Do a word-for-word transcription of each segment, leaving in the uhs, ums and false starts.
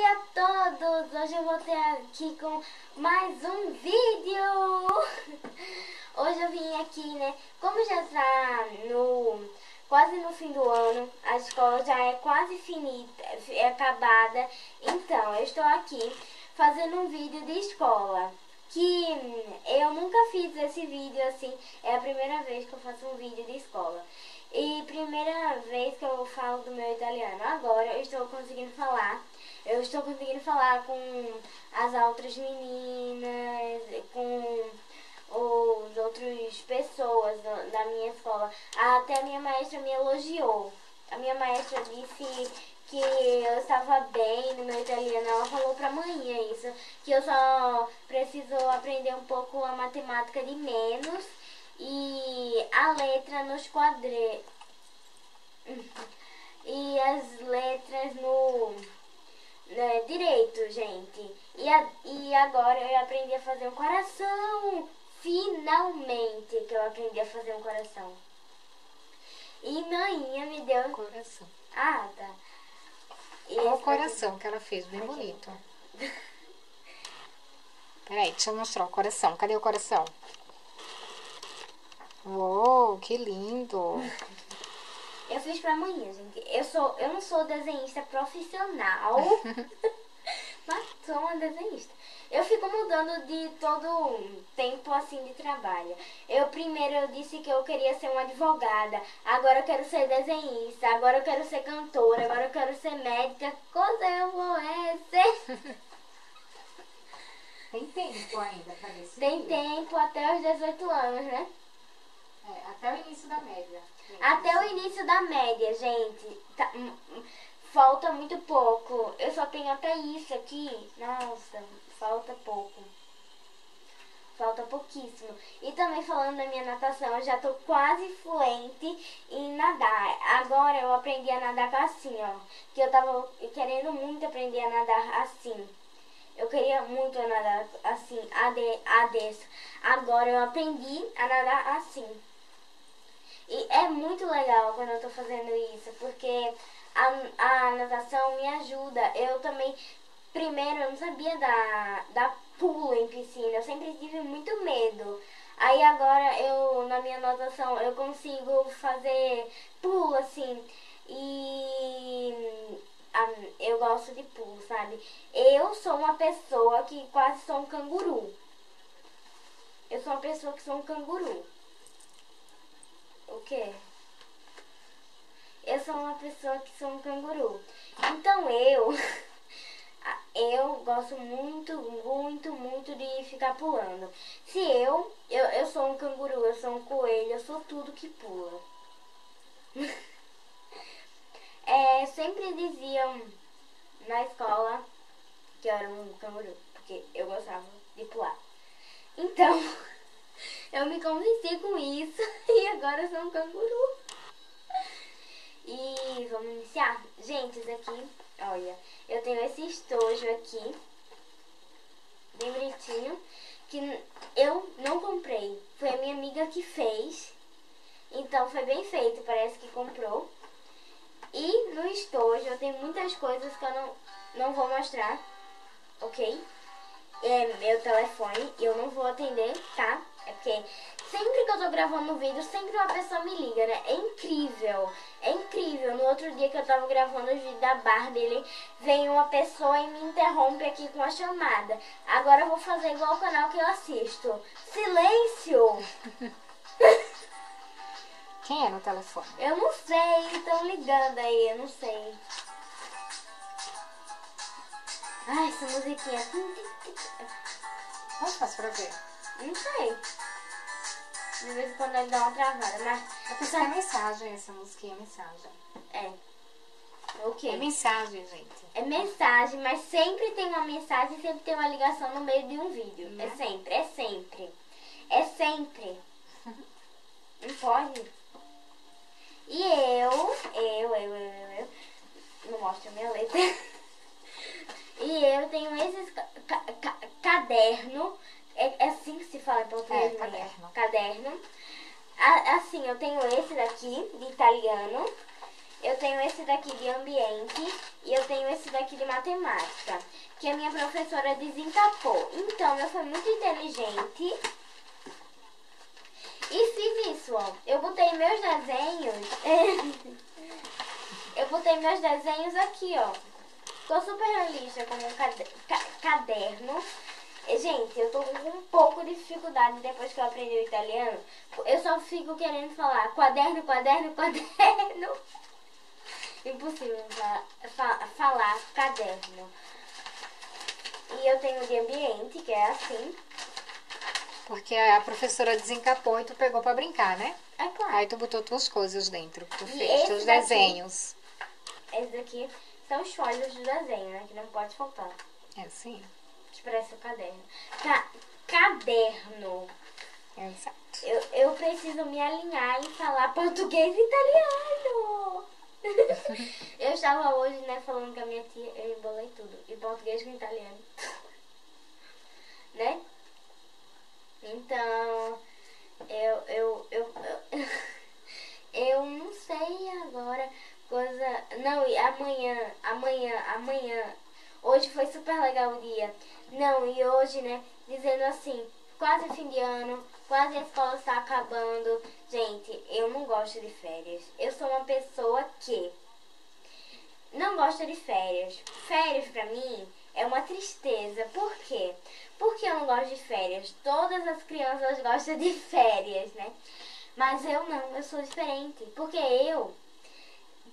Oi a todos! Hoje eu vou estar aqui com mais um vídeo! Hoje eu vim aqui, né? Como já está no, quase no fim do ano, a escola já é quase finita, é acabada. Então, eu estou aqui fazendo um vídeo de escola. Que eu nunca fiz esse vídeo assim, é a primeira vez que eu faço um vídeo de escola. E primeira vez que eu falo do meu italiano. Agora eu estou conseguindo falar. Eu estou conseguindo falar com as outras meninas, com os outros pessoas da minha escola. Até a minha maestra me elogiou. A minha maestra disse que eu estava bem no meu italiano. Ela falou pra amanhã isso, que eu só preciso aprender um pouco a matemática de menos e a letra nos quadre e as letras no, né, direito, gente. E, a, e agora eu aprendi a fazer um coração. Finalmente que eu aprendi a fazer um coração. E mãinha me deu coração. Ah, tá. Olha o coração aqui que ela fez, bem bonito. Peraí, deixa eu mostrar o coração. Cadê o coração? Uou, que lindo! Eu fiz pra amanhã, gente. Eu, sou, eu não sou desenhista profissional, mas sou uma desenhista. Eu fico mudando de todo tempo, assim, de trabalho. Eu primeiro eu disse que eu queria ser uma advogada, agora eu quero ser desenhista, agora eu quero ser cantora, agora eu quero ser médica. Quando eu vou é ser... Tem tempo ainda pra decidir. Tem tempo até os dezoito anos, né? É, até o início da média. Até o início da média, gente. Tá, falta muito pouco. Eu só tenho até isso aqui. Nossa, falta pouco. Falta pouquíssimo. E também falando da minha natação, eu já tô quase fluente em nadar. Agora eu aprendi a nadar assim, ó. Que eu tava querendo muito aprender a nadar assim. Eu queria muito nadar assim, a, de, a dessa. Agora eu aprendi a nadar assim. E é muito legal quando eu tô fazendo isso, porque a, a natação me ajuda. Eu também, primeiro, eu não sabia dar, dar pulo em piscina. Eu sempre tive muito medo. Aí agora, eu na minha natação, eu consigo fazer pulo assim. E... eu gosto de pulo, sabe? Eu sou uma pessoa que quase sou um canguru. Eu sou uma pessoa que sou um canguru. O quê? Eu sou uma pessoa que sou um canguru. Então eu... eu gosto muito, muito, muito de ficar pulando. Se eu... Eu, eu sou um canguru, eu sou um coelho, eu sou tudo que pula. É, sempre diziam na escola que eu era um canguru, porque eu gostava de pular. Então, eu me convenci com isso e agora eu sou um canguru. E vamos iniciar? Gente, isso aqui, olha, eu tenho esse estojo aqui, bem bonitinho, que eu não comprei. Foi a minha amiga que fez, então foi bem feito, parece que comprou. E no estojo eu tenho muitas coisas que eu não, não vou mostrar, ok? É meu telefone e eu não vou atender, tá? É porque sempre que eu tô gravando um vídeo, sempre uma pessoa me liga, né? É incrível, é incrível. No outro dia que eu tava gravando os vídeos da barra dele, vem uma pessoa e me interrompe aqui com a chamada. Agora eu vou fazer igual o canal que eu assisto. Silêncio! Quem é no telefone? Eu não sei, estão ligando aí, eu não sei. Ai, essa musiquinha. Como faz pra ver? Não sei. De vez em quando ele dá uma travada, mas... Eu penso que é mensagem essa musiquinha, é mensagem. É. Okay. É mensagem, gente. É mensagem, mas sempre tem uma mensagem, sempre tem uma ligação no meio de um vídeo. Não. É sempre, é sempre. É sempre. Não pode. E eu, eu, eu, eu, eu, não mostro a minha letra. E eu tenho esse ca ca caderno, é, é assim que se fala em português, é, caderno. Caderno. A, assim, eu tenho esse daqui de italiano, eu tenho esse daqui de ambiente eu tenho esse daqui de matemática, que a minha professora desencapou. Então, eu fui muito inteligente e fiz isso, ó. Eu botei meus desenhos. Eu botei meus desenhos aqui, ó. Ficou super realista, como um cade... ca... caderno. Gente, eu tô com um pouco de dificuldade depois que eu aprendi o italiano. Eu só fico querendo falar quaderno, quaderno, quaderno. Impossível fa fa falar caderno. E eu tenho de ambiente, que é assim. Porque a professora desencapou e tu pegou pra brincar, né? É claro. Aí tu botou tuas coisas dentro, tu fez teus desenhos. Esses aqui são os folhos do desenho, né? Que não pode faltar. É sim. Parece o caderno. Ca caderno. Exato. Eu, eu preciso me alinhar e falar português e italiano. Eu estava hoje, né, falando com a minha tia, eu embolei tudo. E português com italiano. Né? Então, eu, eu, eu, eu, eu não sei agora. Coisa... Não, e amanhã, amanhã, amanhã. Hoje foi super legal o dia. Não, e hoje, né, dizendo assim, quase fim de ano, quase a escola está acabando. Gente, eu não gosto de férias. Eu sou uma pessoa que não gosta de férias. Férias, pra mim, é uma tristeza. Por quê? Porque eu não gosto de férias. Todas as crianças gostam de férias, né? Mas eu não, eu sou diferente. Porque eu...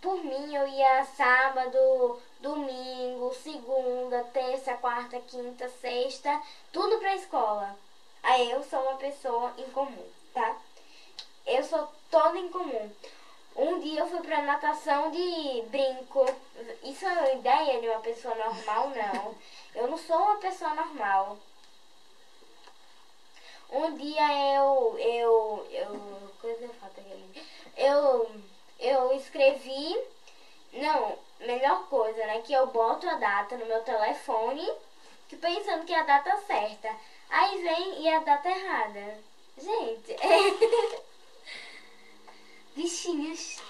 Por mim, eu ia sábado, domingo, segunda, terça, quarta, quinta, sexta, tudo pra escola. Aí eu sou uma pessoa incomum, tá? Eu sou toda incomum. Um dia eu fui pra natação de brinco. Isso é uma ideia de uma pessoa normal, não. Eu não sou uma pessoa normal. Um dia eu... eu, eu coisa falta aqui. Eu... Eu escrevi, não, melhor coisa, né, que eu boto a data no meu telefone, que pensando que é a data certa, aí vem e a data errada. Gente, bichinhos.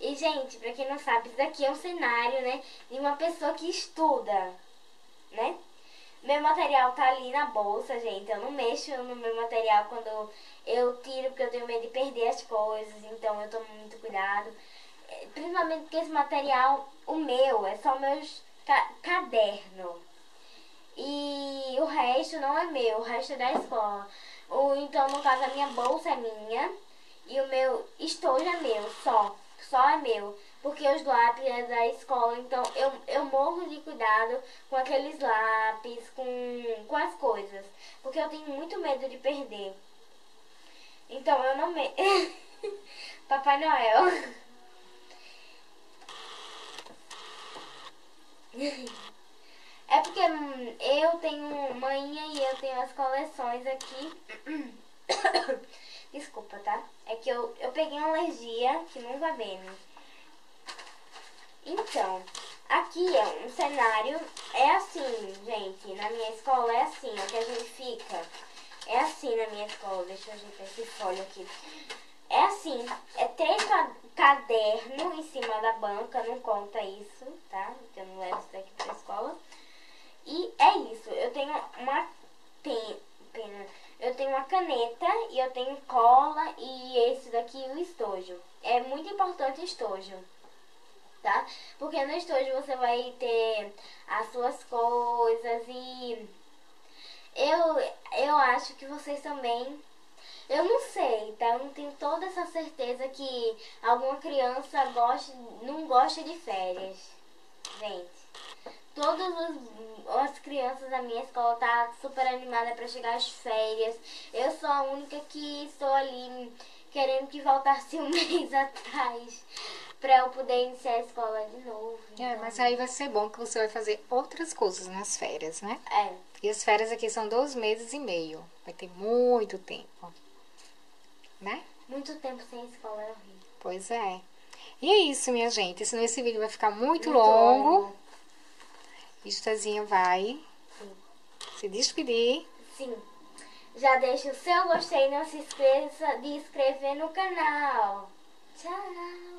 E, gente, pra quem não sabe, isso daqui é um cenário, né, de uma pessoa que estuda, né? Meu material tá ali na bolsa, gente. Eu não mexo no meu material quando eu tiro, porque eu tenho medo de perder as coisas. Então eu tomo muito cuidado. Principalmente porque esse material, o meu, é só meus ca caderno. E o resto não é meu, o resto é da escola. Ou então, no caso, a minha bolsa é minha. E o meu estojo é meu, só. Só é meu. Porque os lápis é da escola, então eu, eu morro de cuidado com aqueles lápis, com, com as coisas. Porque eu tenho muito medo de perder. Então eu não me... Papai Noel. É porque eu tenho manha e eu tenho as coleções aqui. Desculpa, tá? É que eu, eu peguei uma alergia que não vai bem. Então, aqui é um cenário, é assim, gente, na minha escola é assim, é que a gente fica, é assim na minha escola, deixa eu ajeitar esse folho aqui, é assim, é três cadernos em cima da banca, não conta isso, tá, porque eu não levo isso daqui pra escola, e é isso, eu tenho uma pen, pena, eu tenho uma caneta e eu tenho cola e esse daqui o estojo, é muito importante o estojo. Tá? Porque no estojo você vai ter as suas coisas e eu, eu acho que vocês também, eu não sei, tá? Eu não tenho toda essa certeza que alguma criança gosta, não gosta de férias. Gente, todas as, as crianças da minha escola tá super animada para chegar às férias. Eu sou a única que estou ali querendo que voltasse um mês atrás. Pra eu poder iniciar a escola de novo. Então. É, mas aí vai ser bom que você vai fazer outras coisas nas férias, né? É. E as férias aqui são dois meses e meio. Vai ter muito tempo. Né? Muito tempo sem escola é horrível. Pois é. E é isso, minha gente. Senão esse vídeo vai ficar muito, muito longo. longo. Estazinha vai Sim. se despedir. Sim. Já deixa o seu gostei e não se esqueça de inscrever no canal. Tchau!